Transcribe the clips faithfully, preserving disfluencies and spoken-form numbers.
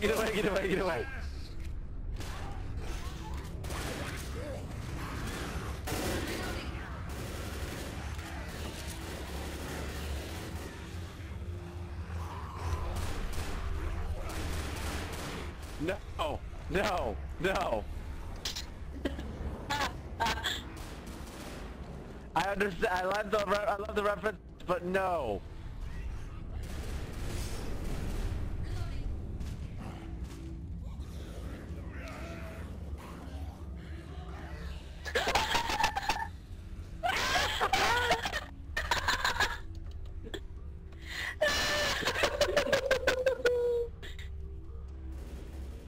Get away, get away, get away. No, no, no. I understand. I love the I love the reference, but no.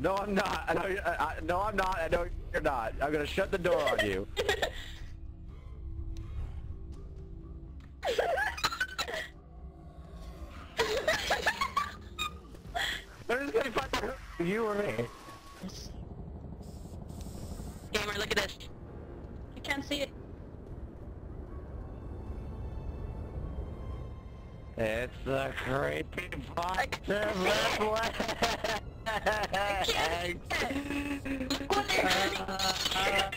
No, I'm not. I know you're, I, I, no, I'm not. I know you're not. I'm gonna shut the door on you. They're just gonna fucking hurt you or me. Gamer, look at this. You can't see it. It's the creepy box of Left one. I can't. Look what they're doing!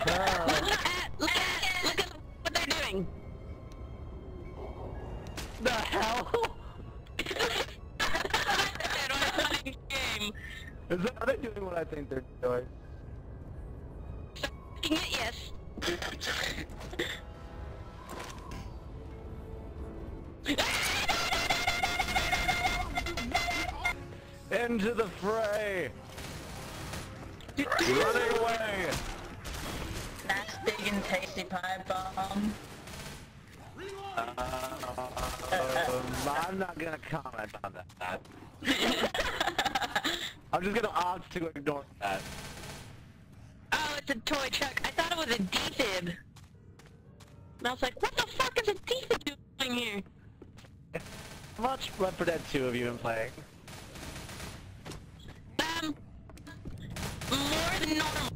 Look at, look at, look at what they're doing! The hell? Game. Is that how they're doing what I think they're doing? Sucking it, yes. Into the fray! Running away! That's big and tasty pie bomb. Uh, um, I'm not gonna comment on that. I'm just gonna opt to ignore that. Oh, it's a toy truck. I thought it was a D-fib. And I was like, what the fuck is a D-fib doing here? How much Red four Dead two have you been playing? More than normal.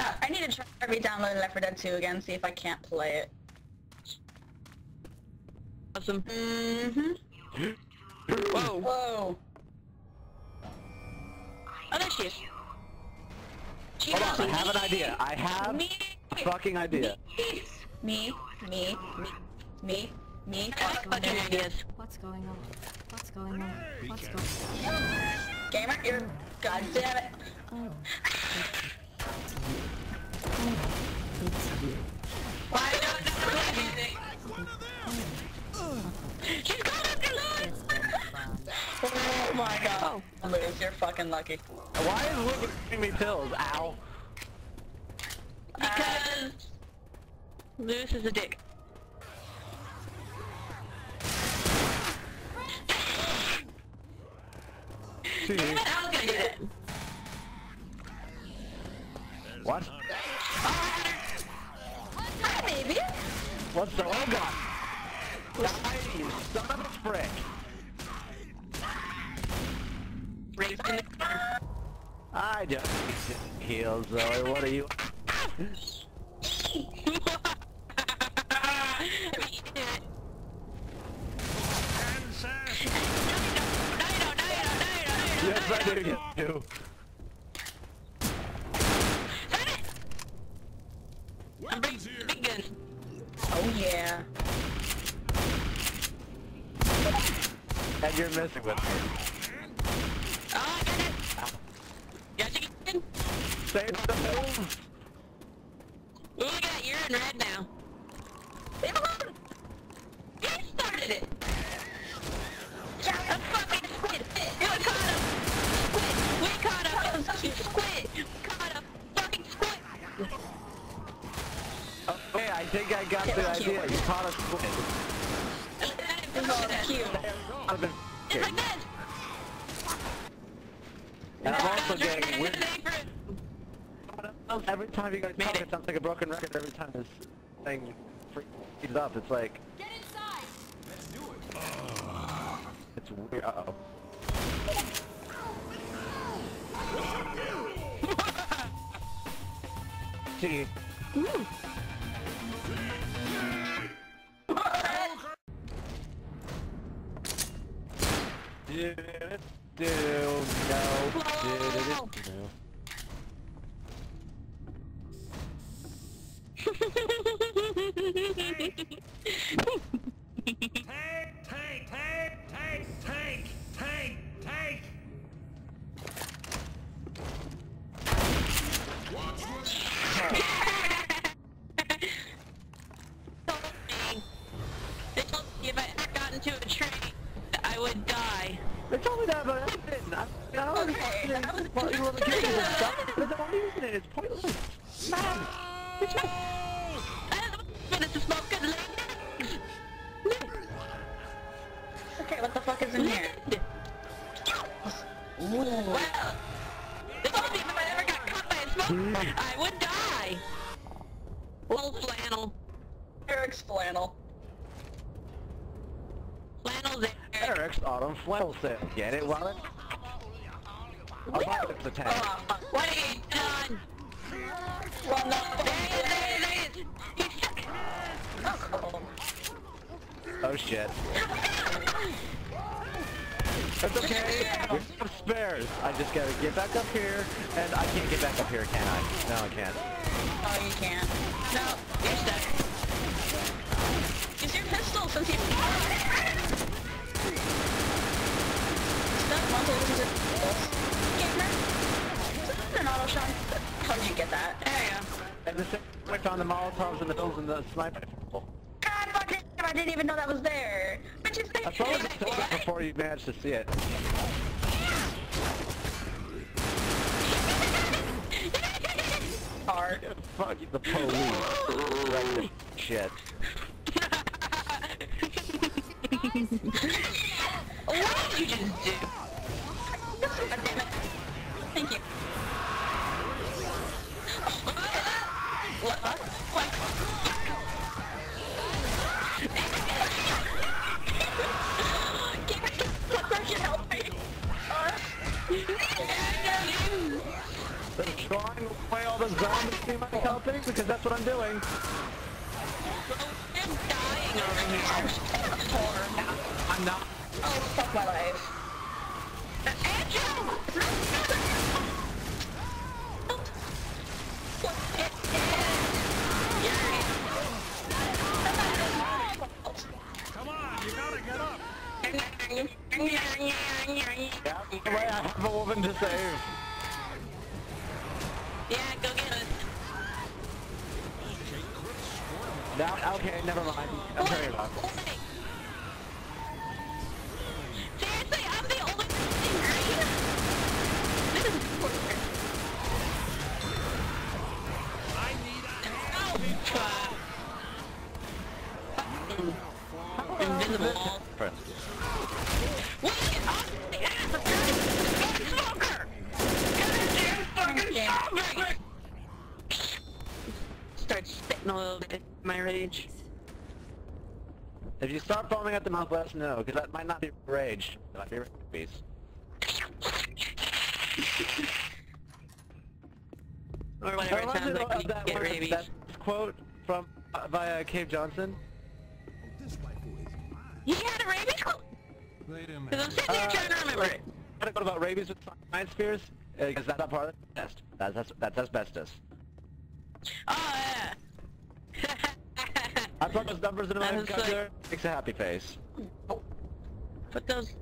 Oh, I need to try to re-download Left four Dead two again, see if I can't play it. Awesome. Mm-hmm. Whoa. Whoa. Oh, there she is. She Hold on, me. I have an idea. I have me. a fucking idea. Me, me, me, me, me. What's going on? What's going on? What's going on? What's going on? Gamer, you're... God damn it. Oh. Why don't you do anything? She's gone up your line! Oh my god. Oh. Liz, you're fucking lucky. Why is Liz giving me pills? Ow. Because... Uh, Liz is a dick. Damn it, I was gonna do that. What? Oh, hi, baby. What's the oh god? Lying, you son of a frick. Raised in the corner. I don't need to heal, Zoe. What are you? Yes, I do get you. I'm big, big gun. Oh yeah. And you're messing with me. Oh, I got it. Ah. Got you again. Save the move. Ooh, I got you're in red now. Leave it alone. You started it. I'm fucking squid. You caught him. We caught a fucking squid! We caught a fucking squid! Okay, I think I got the idea. You caught a squid. It's all cute. It's like this! And I'm also getting weird. Every time you guys make it, it sounds like a broken record. Every time this thing freaks up, it's like... Get inside! Let's do it! It's weird. Uh-oh. See you. Ooh. Yeah. do, no. Whoa. Do, do, do, do. Tank, tank, tank, tank, tank, tank, tank. Watch They told me if I got into a train, I would die. They told me that, but I didn't. I, I was okay. I was using it. It's pointless. Man. I don't know if it's smoke good. Okay, what the fuck is in here? Well, they told me if I ever got caught by a smoke, I would die. Little flannel. Eric's flannel. Flannel's Eric. Eric's autumn flannel set. Get it, Wallet? I'll pocket it for ten. Oh, what are you done? Well, no, there it is, there it is! Oh, cool. Oh, shit. That's okay, we have spares. I just gotta get back up here, and I can't get back up here, can I? No, I can't. Oh, you can't. No, you're stuck. Use your pistol since you- Stop wanting to use your pistols. Gamer? Is it an auto shot? How did you get that? There you go. And we found the Molotovs and the pills and the sniper rifle. God fucking damn, I didn't even know that was there. I probably just saw it before you managed to see it. Hard. Fuck the police. Shit. What did you just do? God damn it. Thank you. What? What? What? Can I get help me? They're trying to play all the zombies team I'm helping because that's what I'm doing. I'm dying over here. I'm not. Oh, fuck my life. To save. Yeah, go get us. Now, okay, never mind. I'm sorry about it. Seriously, I'm the only thing right here. This is important. I need a oh, fuck. Invisible wall. Wait, oh. Start spitting a little bit in my rage. If you start foaming at the mouth, let us know, because that might not be rage. That might be rabies. Or whatever it sounds like you get rabies. That quote from, uh, by uh, Cave Johnson. You had a rabies quote? Because I'm sitting here trying to remember it. What about rabies with science fears? Is that not part of the test? That's, that's, that's asbestos. Oh, yeah. I put those numbers into my calculator. Like, makes a happy face. Oh. Put those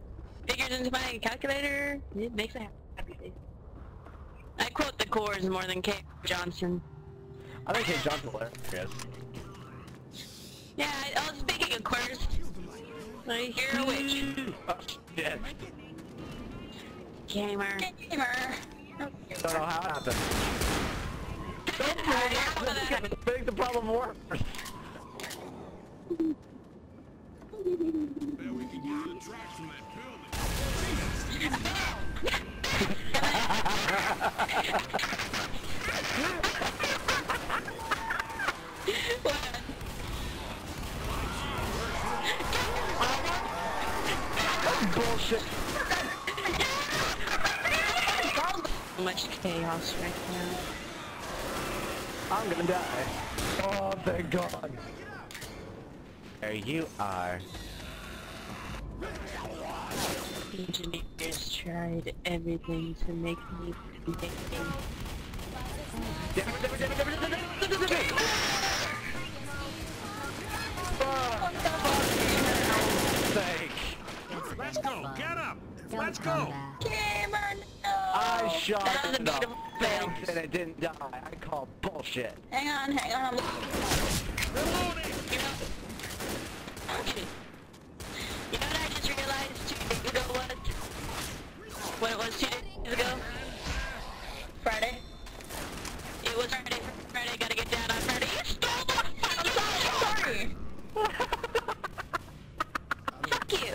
figures into my calculator. It makes a happy face. I quote the cores more than Cave Johnson. I think Cave Johnson's hilarious. Yeah, I, I was speaking of cores. I hear a witch. Oh, shit. Gamer. Gamer. Don't know how it happened. Don't worry, this is going to make the problem worse. Bullshit. Much chaos right now. I'm gonna die. Oh, thank God. There you are. Engineers. tried everything to make me forget him. Let's go! Get up! Let's go! Cameron! I shot in the face and I didn't die. I call bullshit. Hang on, hang on. Reloading! You know, actually, you know what I just realized two days ago was? What it was two days ago? Friday? It was Friday. Friday, I gotta get down on Friday. You stole my fucking story! Fuck you!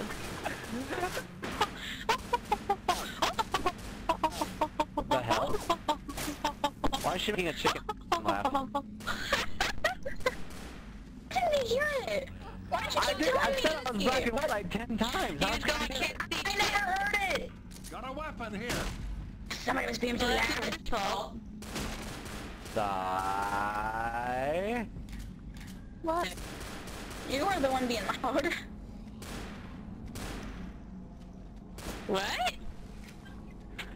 Why is she making a chicken laugh? I didn't hear it! Why did you keep I did, I said it was black and white like ten times! You I, was going to it. I never heard it! Got a weapon here! Somebody was being too asshole! Die! What? You were the one being loud! What?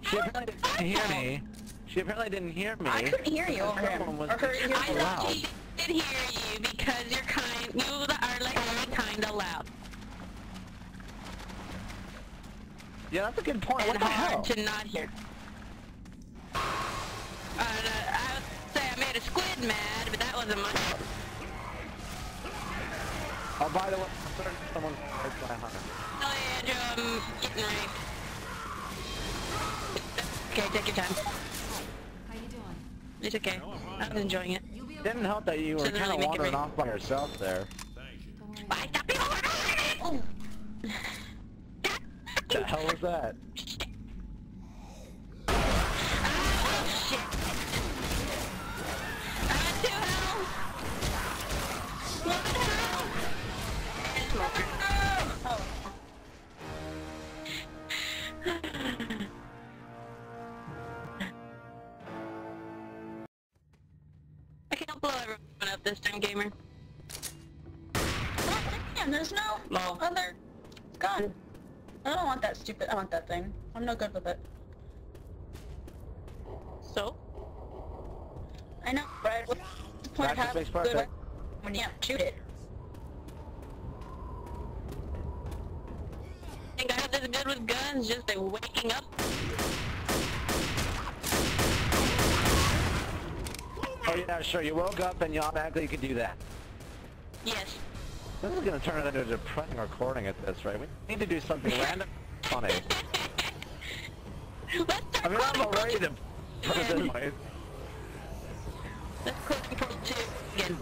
She apparently didn't hear me. She apparently didn't hear me. I couldn't hear you over him. Or her, I thought she did hear you because you're kind. You are like kind of loud. Yeah, that's a good point. And what the hell? To not hear. Uh, I would say I made a squid mad, but that wasn't my fault. Oh, by the way, someone hurt by a hunter. Oh yeah, Joe, I'm getting raped. Okay, take your time. How you doing? It's okay. I was enjoying it. it. Didn't help that you were kind of wandering off by yourself there. Why stop people ordering me? What the hell was that? Shit. Oh, shit. I'm too hell. What the hell? It's over. Oh. Blow everyone up this time, gamer. Oh, damn, there's no Lol. other gun. I don't want that stupid. I want that thing. I'm no good with it. So? I know, right? What's the point of having good when you can't shoot it? I think I have this good with guns, just like waking up. Oh yeah, sure. You woke up and you automatically could do that. Yes. This is gonna turn into a depressing recording at this, right? We need to do something random, funny. Let's I mean, I'm already depressed anyway. Let's click Portal two again.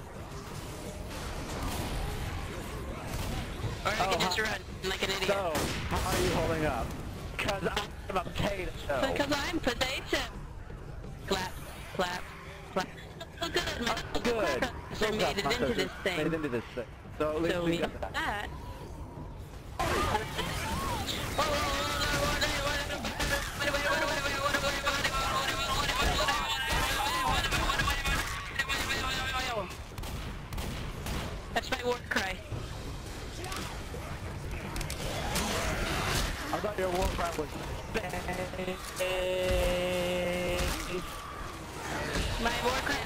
Or I oh, can just run like an idiot. So, how are you holding up? Because I'm a potato. Because I'm potato. Clap, clap. Oh, good. Oh, good. So made it into this thing. Made it into this thing. So at least so we got that. that. Oh, oh, that's my war cry. I thought your war cry was bad. My war cry.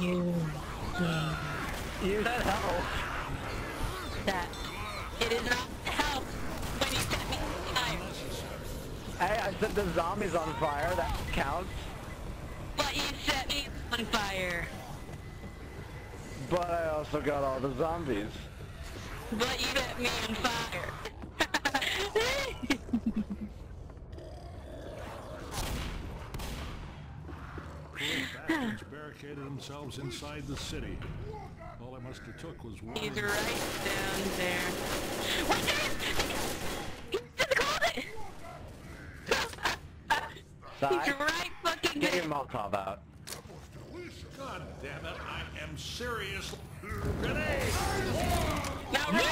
You yeah. You that help. That it is not help when you set me on fire. Hey, I set the zombies on fire, that counts. But you set me on fire. But I also got all the zombies. But you set me on fire. Barricaded themselves inside the city. All it must have took was one. He's right down there. What is this? He's in the closet! He's right fucking there. Get your Molotov out. God damn it, I am serious. Grenade! Now run!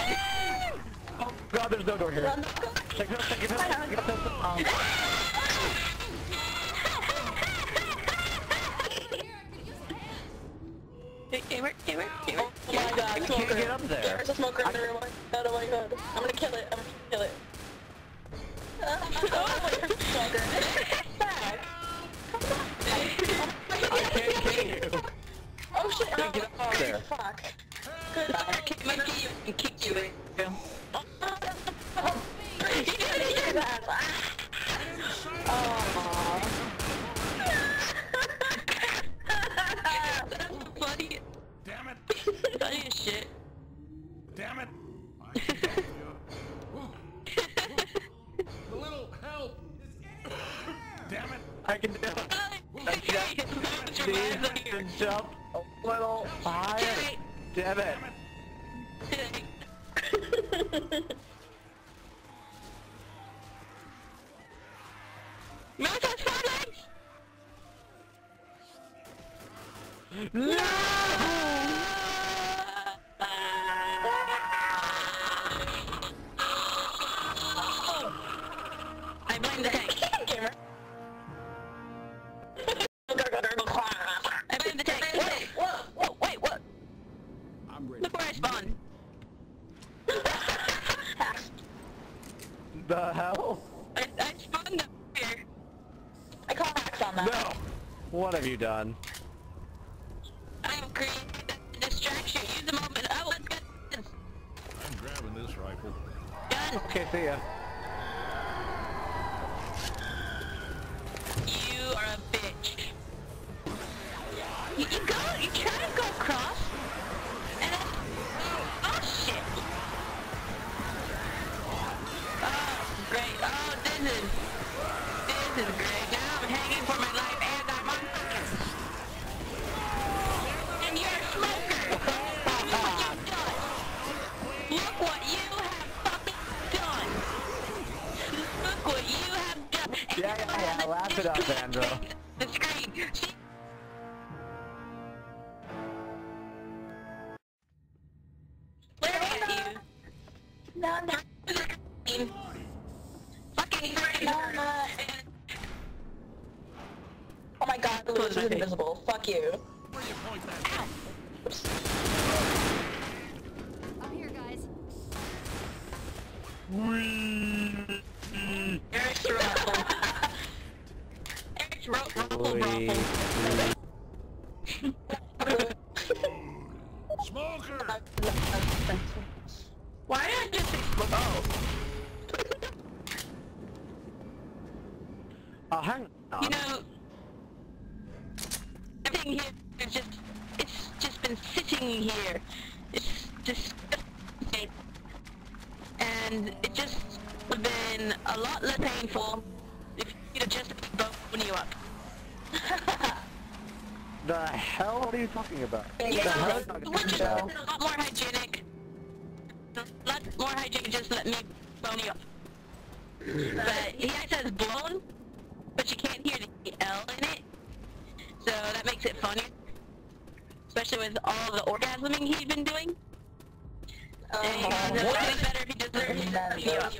Oh God, there's no door here. Run, go. Take it, take it, take it, take it. Hey, where, hey, where, hey, where? Oh my God, I can't get up there. There's a smoker in the room. Oh my God. I'm gonna kill it. I'm gonna kill it. Oh my God, smoker. I can't get you. Oh shit, I get up there. Fuck. Good. I can't get you. I can kick you. Oh, you didn't hear that. Oh. Damn it! That ain't shit. Damn it! I can't help you. A little help! Damn it! I can do it. I can jump a little higher. Damn it! Mouse has five legs. No! The hell? I, I spawned up here. I call hacks on that. No! What have you done? I have created a distraction. Use the moment. Oh, let's get this. I'm grabbing this rifle. Gun. Okay, see ya. You are a bitch. You, you go, you try to go across. And then, oh, oh shit. Great. Oh, this is, this is great. Now I'm hanging for my life and I'm on fire. And you're a smoker. Look what you've done. Look what you have fucking done. Look what you have done. And yeah, yeah, yeah. Laugh it up, Andrew. The screen. She where are you? No, no. Oh my God, the loser is invisible. Fuck you. Where do you point that? Oops. I'm here, guys. Wee. Eric's ruffle. Eric's ruffle ruffle. Smoker. Why did I just explode? Oh. Oh, hang on. You know, everything here is just, it's just been sitting here. It's just, and it just would have been a lot less painful if you'd have just blown you up. The hell are you talking about? Yeah, the hell are you talking about? Which is a lot more hygienic. A lot more hygienic, just let me blow you up. But he says blown. But you can't hear the L in it, so that makes it funnier. Especially with all the orgasming he's been doing. Uh, and it would be better if he just learned to fuck you up.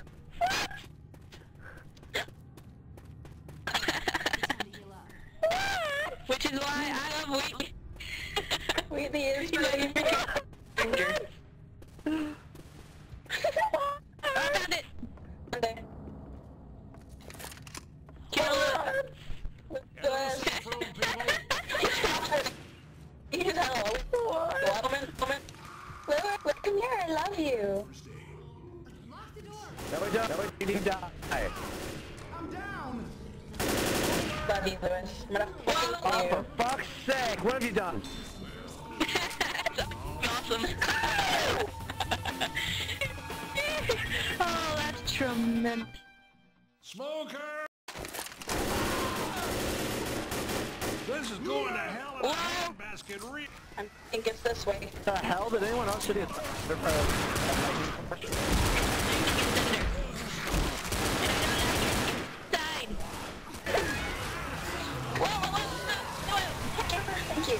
Which is why I love Wheatley. Wheatley is really freaking finger. I found it! I'm there. You know, woman, woman. Lily, come here, I love you. Lock the door. No, we don't. No, we didn't die. I'm down. Love you, Lewis. I'm gonna fucking oh, you. Oh, for fuck's sake, what have you done? That's awesome. Oh, that's tremendous. Smoker! This is going to hell in a handbasket re- I think it's this way. The hell did anyone else do this? They're probably... I'm thinking it's under. And I don't have to decide. Whoa, whoa, whoa, whoa, whoa. Thank you.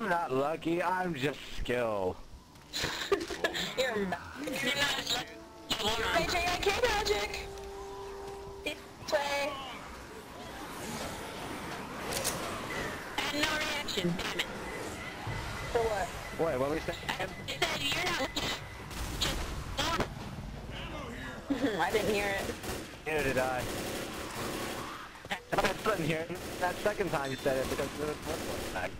I'm not lucky, I'm just skill. You're not. You're not lucky. Magic, I can't magic. This way. And no reaction, damn it. For what? Wait, what were we saying? I said you're not lucky. Just don't. I didn't hear it. Neither did I. I couldn't hear it that second time you said it because there was one one back.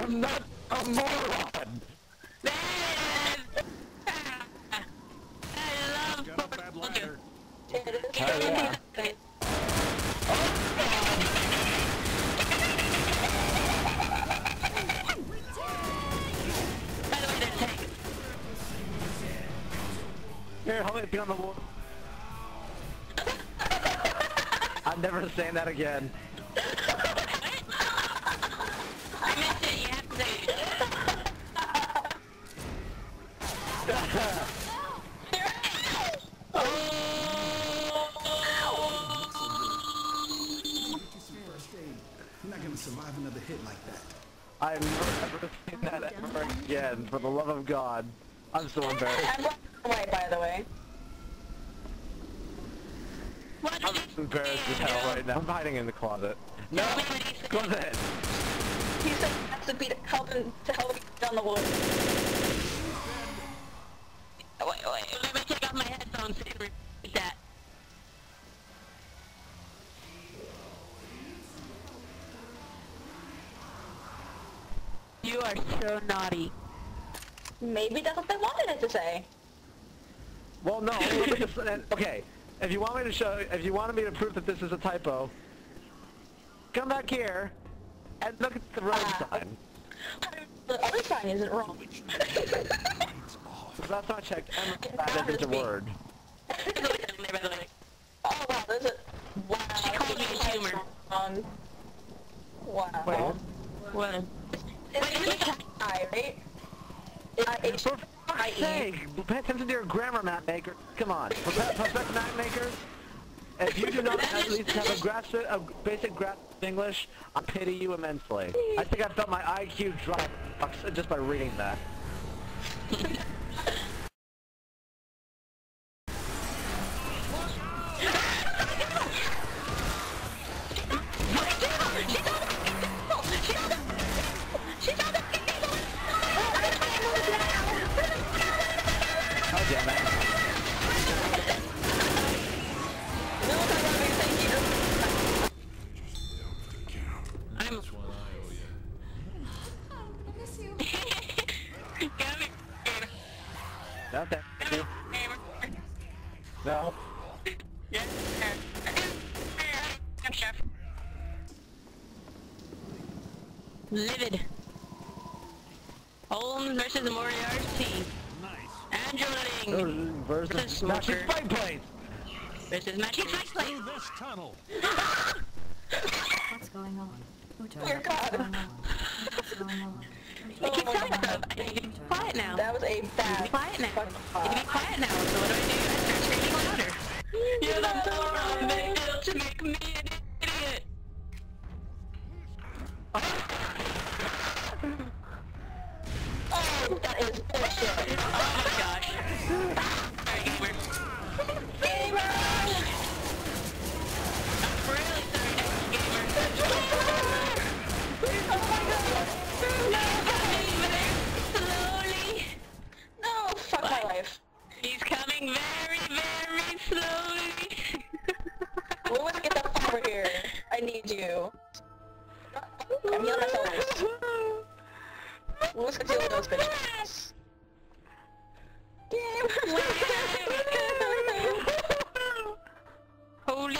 I'm not a moron! I love motherfucker! Hell yeah. Here, hold it beyond the wall. I'm never saying that again. I've never seen that ever again, for the love of God. I'm so embarrassed. I'm walking away, by the way. I'm embarrassed as hell right now. I'm hiding in the closet. No! Closet! He said he has to be helping to help me down the wood. Wait, wait, let me take off my headphones and repeat that. You are so naughty. Maybe that's what they wanted it to say. Well, no. Okay, if you want me to show, if you wanted me to prove that this is a typo, come back here and look at the road uh, sign. The other sign isn't wrong. That's not checked. That isn't a word. Oh wow, there's a wow. She called me a humor. Um, wow. Wait. What? It's I, right? It's I, it's for fuck's sake, pay attention to your grammar, map maker. Come on, perfect map makers. If you do not at least have a grasp, a basic grasp of English, I pity you immensely. I think I felt my I Q drop just by reading that. No. Yes. I'm chef. Livid. Holmes versus Moriarty. Nice. Andrew Ludding versus Smoker. Fight place. Versus Matchy Fight Place. This tunnel. What's going on? Dear God. What's going on? It keeps coming up. I need to be quiet now. That was a bad. Be quiet now. You be quiet now. So what do I do? You're the moron they built to make me an idiot! Oh, that is bullshit! Oh my gosh. Sorry, gamer. Gamer! I'm really sorry, gamer. Gamer! Oh my god! No, coming very slowly! No, fuck my life. He's coming very, very slowly! I need you. I'm yelling at myself. What's the deal with those bitches? Holy!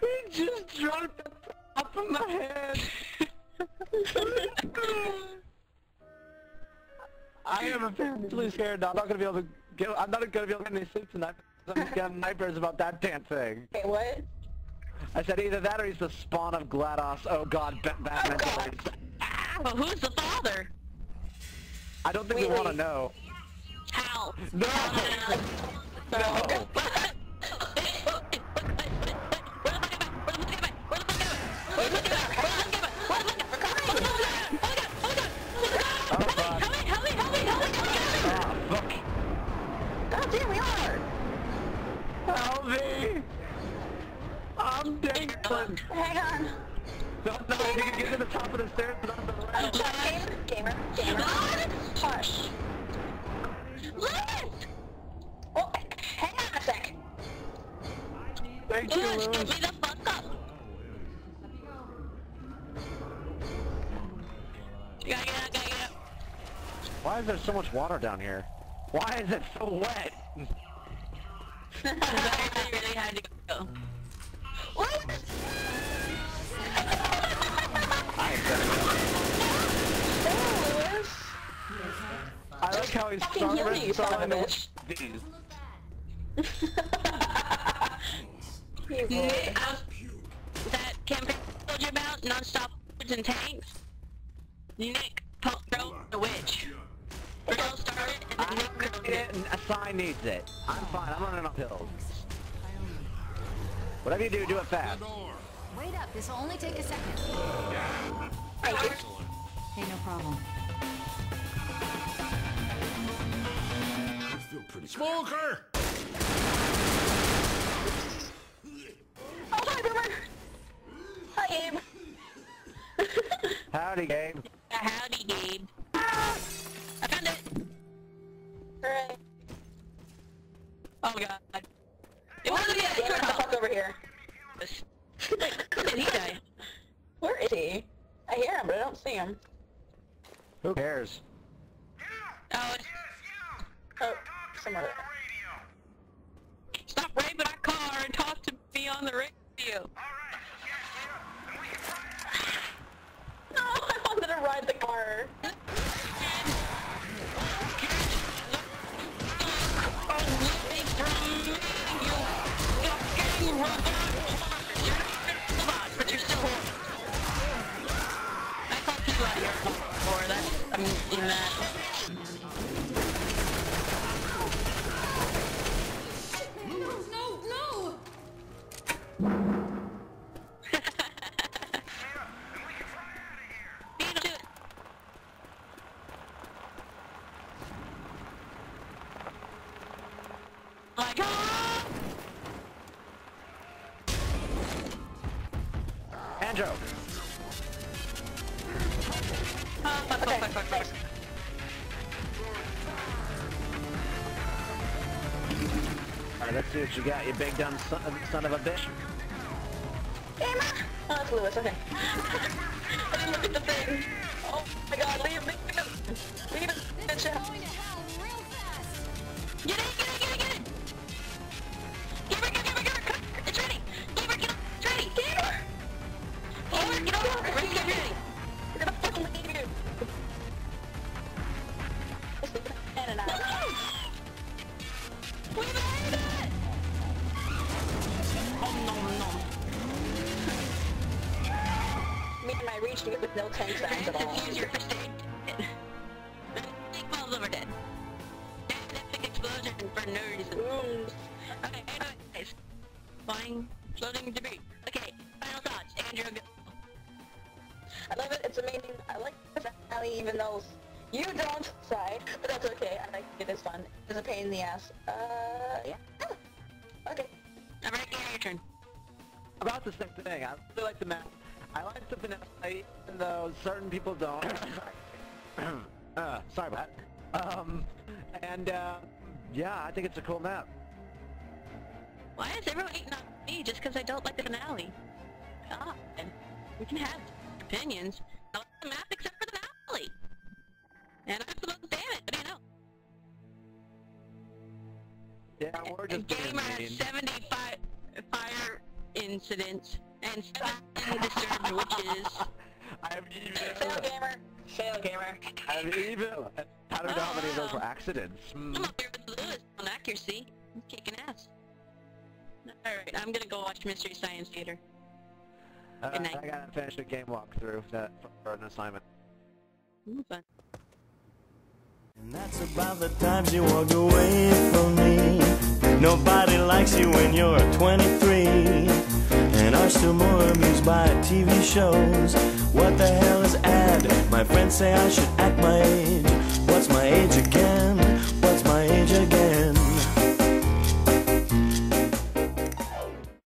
He just dropped the top of my head. I am apparently scared now. I'm not gonna be able to get. I'm not gonna be able to get any sleep tonight. I'm just getting nightmares about that damn thing. Wait, what? I said either that or he's the spawn of GLaDOS. Oh god, ba Batman. Oh god. Well, who's the father? I don't think Wheatley. we want to know. How? No! Uh, no! no. Hang on. No, no, gamer. You can get to the top of the stairs, but on the left. Gamer, gamer, gamer. Hush. Lewis! Oh, hang on a sec. Thank you, Lewis. Get me the fuck up. You gotta get up, gotta get up. Why is there so much water down here? Why is it so wet? I really, really had to go. Lewis! I like how he's starting starting to these. Yeah, that campaign I told you about, non-stop witches and tanks. Nick throw the witch. Girl started and then Nick girl did. Asai needs it. I'm fine. I'm running up hills. Whatever you do, do it fast. Wait up. This will only take a second. Yeah. Hey, no problem. I feel pretty smoker. Oh, hi, Boomer. Hi, Gabe. Howdy, Gabe. Howdy, Gabe. Ah, I found it. Hooray. Oh my god. It wasn't me. Get the fuck over here. Where did he die? Where is he? I hear him, but I don't see him. Who cares? Oh, it's... Oh, somewhere. Stop raping our car and talk to me on the radio. No, I wanted to ride the car. Joke. Oh, fuck, okay. fuck, fuck, fuck, fuck. Alright, let's see what you got, you big dumb son of, son of a bitch. Gamer! Oh, that's Lewis, okay. I didn't look at the thing. Oh my god, leave me. Leave us, bitch out. Get it, get it, get it, get it! Gamer, gamer, gamer, gamer, come! It's ready! Gamer, get up! It's ready! Gamer! Get over here! We're gonna We're gonna fucking leave you! And and I. We made it! Oh no no! Me and my reach to get with no ten seconds at all. Use your first aid. Big balls over dead. Big explosion for no reason. Okay, anyways. Flying, floating debris. Okay, final thoughts. Andrew, go. I love it, it's amazing. I like this alley even though you don't, sorry, but that's okay. I like it, it's fun. It's a pain in the ass. Uh, yeah. Ah, okay. Alright, Gary, your turn. About the same thing, I really like the map. I like the finesse, even though certain people don't. uh, sorry about that. Um, and, uh, yeah, I think it's a cool map. Why is everyone hating on me just because I don't like the finale? God, we can have opinions. I like the map except for the alley. And I'm supposed to damn it, but I know. Yeah, we're just Gamer has seventy-five fire incidents and seven disturbed witches. I'm evil. Fail, Gamer. Fail, Gamer. I'm evil. I don't know oh, how many of those were accidents. Mm. I'm up here with Lewis on accuracy. I'm kicking ass. Alright, I'm gonna go watch Mystery Science Theater. Uh, Good night. I gotta finish the game walkthrough that for an assignment. Ooh, fun. And that's about the times you walked away from me. Nobody likes you when you're twenty-three, and are still more amused by T V shows. What the hell is ad? My friends say I should act my age. What's my age again?